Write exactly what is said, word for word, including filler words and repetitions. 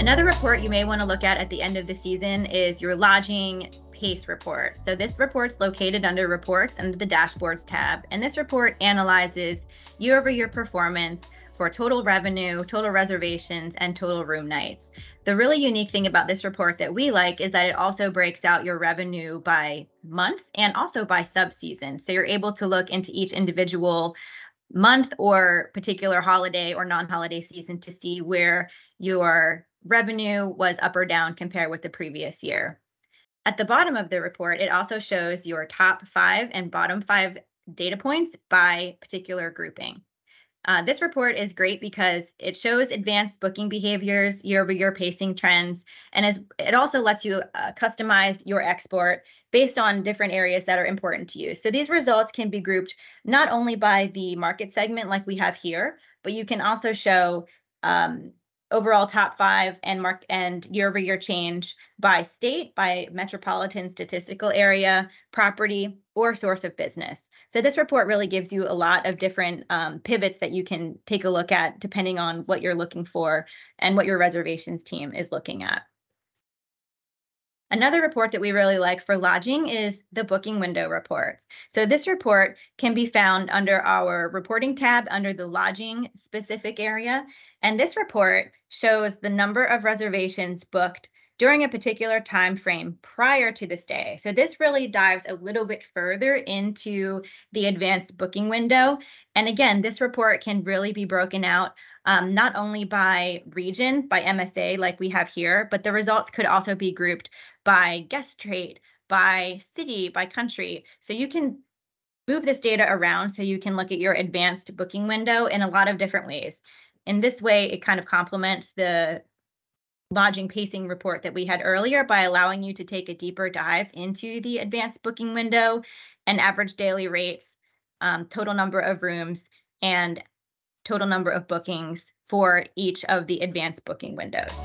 Another report you may want to look at at the end of the season is your lodging pace report. So this report's located under reports under the dashboards tab, and this report analyzes year-over-year performance for total revenue, total reservations, and total room nights. The really unique thing about this report that we like is that it also breaks out your revenue by month and also by subseason. So you're able to look into each individual month or particular holiday or non-holiday season to see where your revenue was up or down compared with the previous year. At the bottom of the report, it also shows your top five and bottom five data points by particular grouping. Uh, this report is great because it shows advanced booking behaviors, year-over-year pacing trends, and as, it also lets you uh, customize your export based on different areas that are important to you. So these results can be grouped not only by the market segment like we have here, but you can also show um, overall top five and mark and year-over-year change by state, by metropolitan statistical area, property, or source of business. So this report really gives you a lot of different um, pivots that you can take a look at depending on what you're looking for and what your reservations team is looking at. Another report that we really like for lodging is the booking window reports. So this report can be found under our reporting tab under the lodging specific area. And this report shows the number of reservations booked during a particular time frame prior to the stay. So this really dives a little bit further into the advanced booking window. And again, this report can really be broken out um, not only by region, by M S A like we have here, but the results could also be grouped by guest trait, by city, by country. So you can move this data around so you can look at your advanced booking window in a lot of different ways. In this way, it kind of complements the lodging pacing report that we had earlier by allowing you to take a deeper dive into the advanced booking window and average daily rates, um, total number of rooms, and total number of bookings for each of the advanced booking windows.